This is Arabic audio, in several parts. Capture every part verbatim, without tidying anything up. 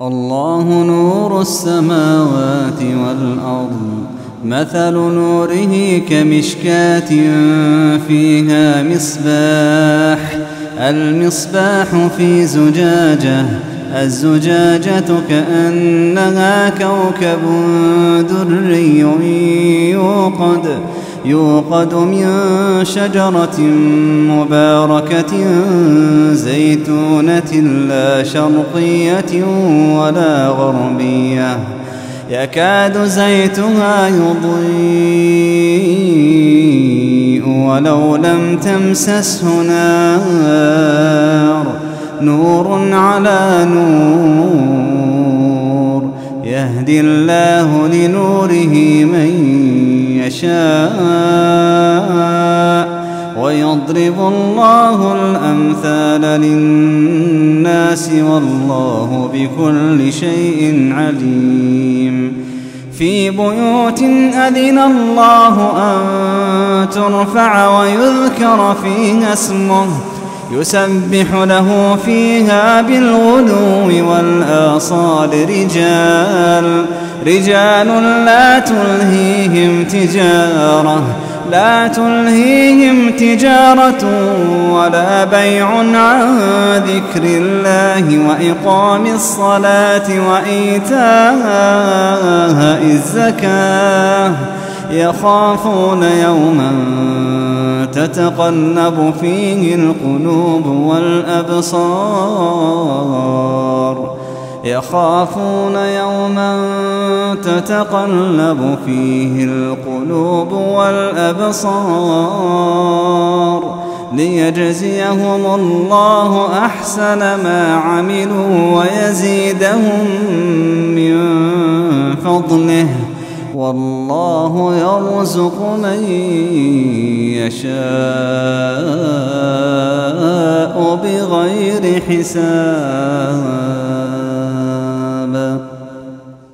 الله نور السماوات والأرض مثل نوره كمشكاة فيها مصباح المصباح في زجاجة الزجاجة كأنها كوكب دري يوقد يوقد من شجرة مباركة زيتونة لا شرقية ولا غربية يكاد زيتها يضيء ولو لم تمسسه نار نور على نور يهدي الله لنوره من يشاء ويضرب الله الأمثال للناس والله بكل شيء عليم في بيوت أذن الله أن ترفع ويذكر فيها اسمه يسبح له فيها بالغدو والآصال رجال رجال لا تلهيهم تجارة لا تلهيهم تجارة ولا بيع عن ذكر الله وإقام الصلاة وإيتاء الزكاة يخافون يوما تتقلب فيه القلوب والأبصار يخافون يوما تتقلب فيه القلوب والأبصار ليجزيهم الله أحسن ما عملوا ويزيدهم من فضله والله يرزق من يشاء بغير حساب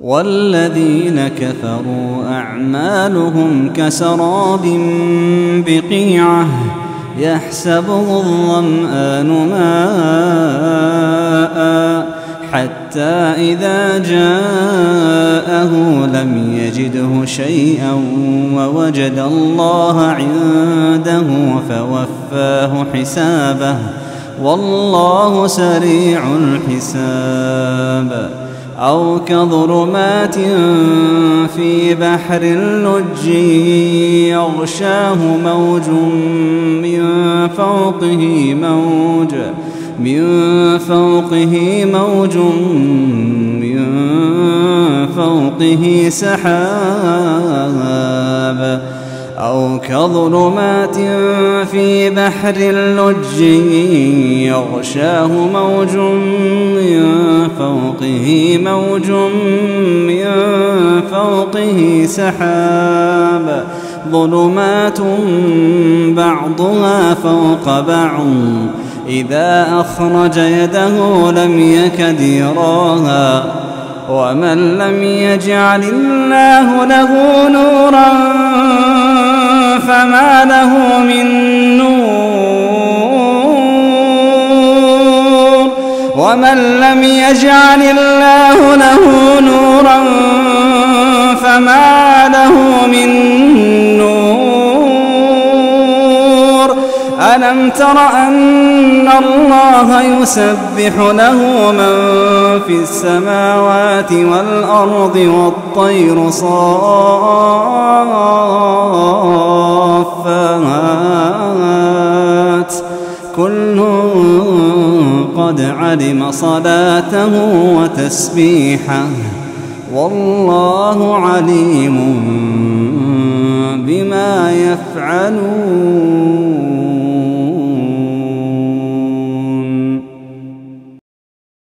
والذين كفروا أعمالهم كسراب بقيعة يحسبه الظمآن ماء حتى إذا جاءه لم يجده شيئا ووجد الله عنده فوفاه حسابه والله سريع الحساب أو كظلمات في بحر لج يغشاه موج من فوقه موج من فوقه موج من فوقه سحاب أو كظلمات في بحر لج يغشاه موج من فوقه موج من فوقه سحاب ظلمات بعضها فوق بعض إذا أخرج يده لم يكد يراها ومن لم يجعل الله له نورا فما له من نور ومن لم يجعل الله له نورا فما له من نور ألم تر أن الله يسبح له من في السماوات والأرض والطير صافات كل قد علم صلاته وتسبيحه والله عليم بما يفعلون.